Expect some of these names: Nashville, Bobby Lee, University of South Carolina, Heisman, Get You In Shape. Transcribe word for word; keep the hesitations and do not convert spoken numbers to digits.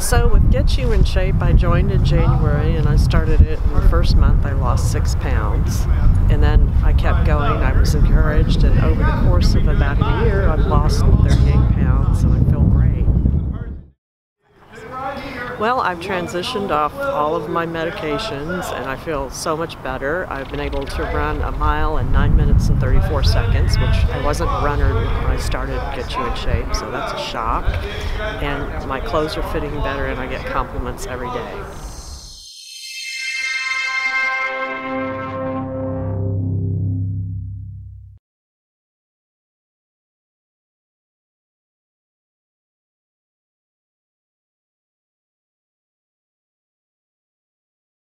So with Get You In Shape, I joined in January and I started it. In the first month I lost six pounds and then I kept going. I was encouraged, and over the course of about a year I've lost thirty-eight pounds and I feel great. Well, I've transitioned off all of my medications and I feel so much better. I've been able to run a mile in nine minutes and thirty-four seconds, which I wasn't a runner when I started Get You In Shape, so that's a shock. And my clothes are fitting better and I get compliments every day.